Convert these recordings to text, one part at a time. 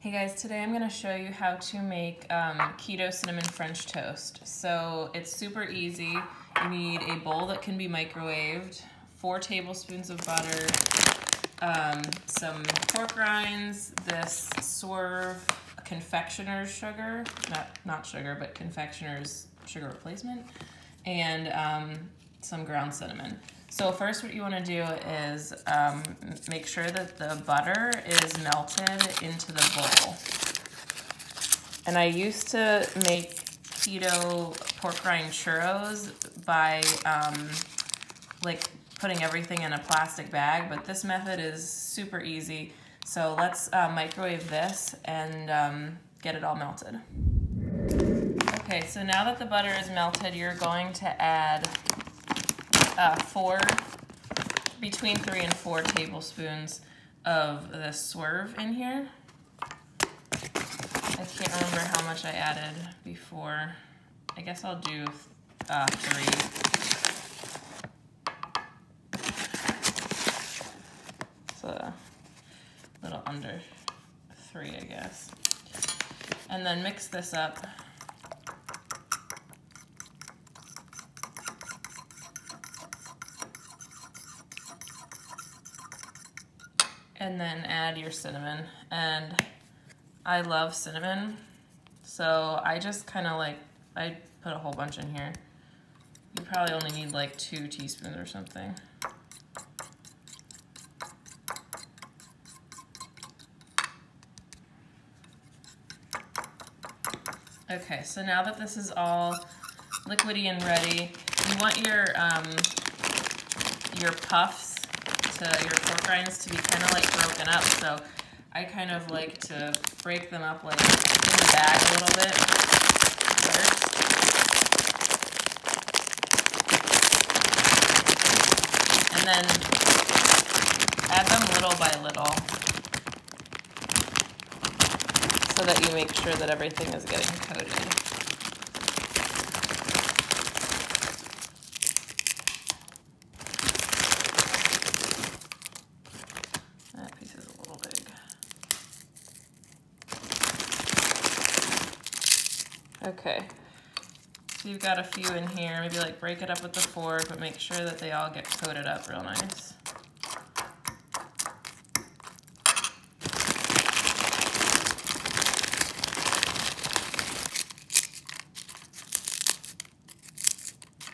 Hey guys, today I'm going to show you how to make keto cinnamon French toast. So it's super easy. You need a bowl that can be microwaved, 4 tablespoons of butter, some pork rinds, this Swerve confectioner's sugar, not sugar, but confectioner's sugar replacement, and some ground cinnamon. So first what you want to do is make sure that the butter is melted into the bowl. And I used to make keto pork rind churros by like putting everything in a plastic bag, but this method is super easy. So let's microwave this and get it all melted. Okay, so now that the butter is melted, you're going to add between 3 and 4 tablespoons of the Swerve in here. I can't remember how much I added before. I guess I'll do 3. It's a little under 3, I guess. And then mix this up. And then add your cinnamon. And I love cinnamon, so I just kind of like, I put a whole bunch in here. You probably only need like 2 teaspoons or something. Okay, so now that this is all liquidy and ready, you want your puffs, your pork rinds, to be kind of like broken up, so I kind of like to break them up like in the bag a little bit first, and then add them little by little so that you make sure that everything is getting coated. Okay, so you've got a few in here. Maybe like break it up with the fork, but make sure that they all get coated up real nice.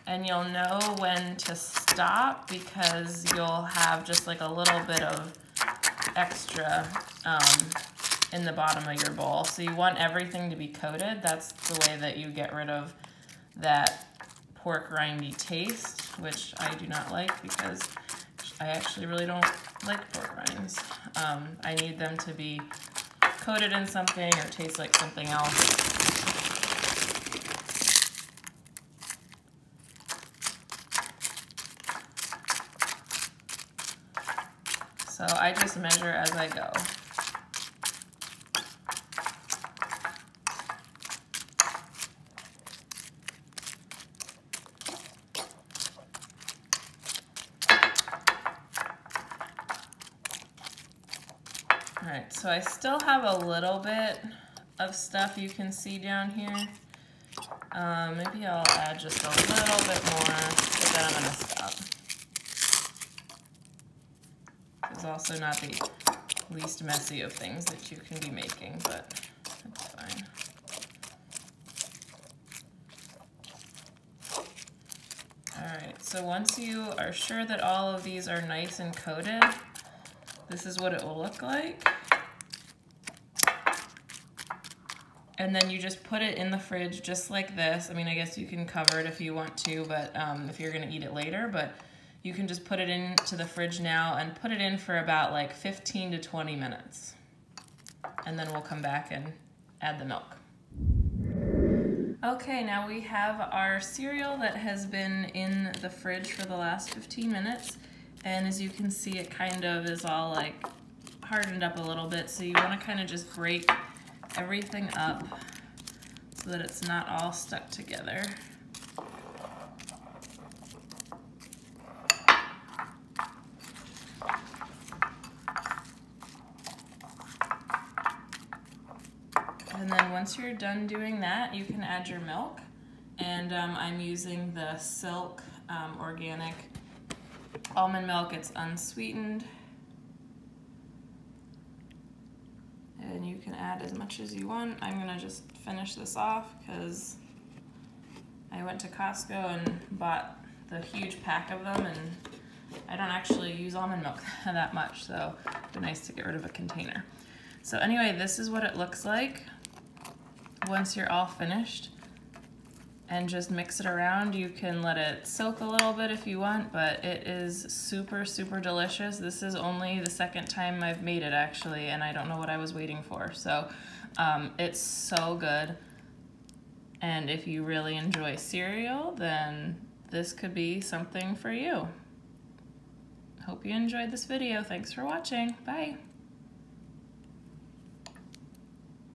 And you'll know when to stop because you'll have just like a little bit of extra in the bottom of your bowl. So you want everything to be coated. That's the way that you get rid of that pork rindy taste, which I do not like because I actually really don't like pork rinds. I need them to be coated in something or taste like something else. So I just measure as I go. All right, so I still have a little bit of stuff you can see down here. Maybe I'll add just a little bit more, but then I'm gonna stop. It's also not the least messy of things that you can be making, but it's fine. All right, so once you are sure that all of these are nice and coated, this is what it will look like. And then you just put it in the fridge just like this. I mean, I guess you can cover it if you want to, but if you're gonna eat it later, but you can just put it into the fridge now and put it in for about like 15 to 20 minutes. And then we'll come back and add the milk. Okay, now we have our cereal that has been in the fridge for the last 15 minutes. And as you can see, it kind of is all like hardened up a little bit. So you want to kind of just break everything up so that it's not all stuck together. And then once you're done doing that, you can add your milk. And I'm using the Silk organic almond milk. It's unsweetened. And you can add as much as you want. I'm gonna just finish this off because I went to Costco and bought the huge pack of them, and I don't actually use almond milk that much, so it'd be nice to get rid of a container. So anyway, this is what it looks like once you're all finished, and just mix it around. You can let it soak a little bit if you want, but it is super, super delicious. This is only the second time I've made it, actually, and I don't know what I was waiting for. So it's so good. And if you really enjoy cereal, then this could be something for you. Hope you enjoyed this video. Thanks for watching. Bye.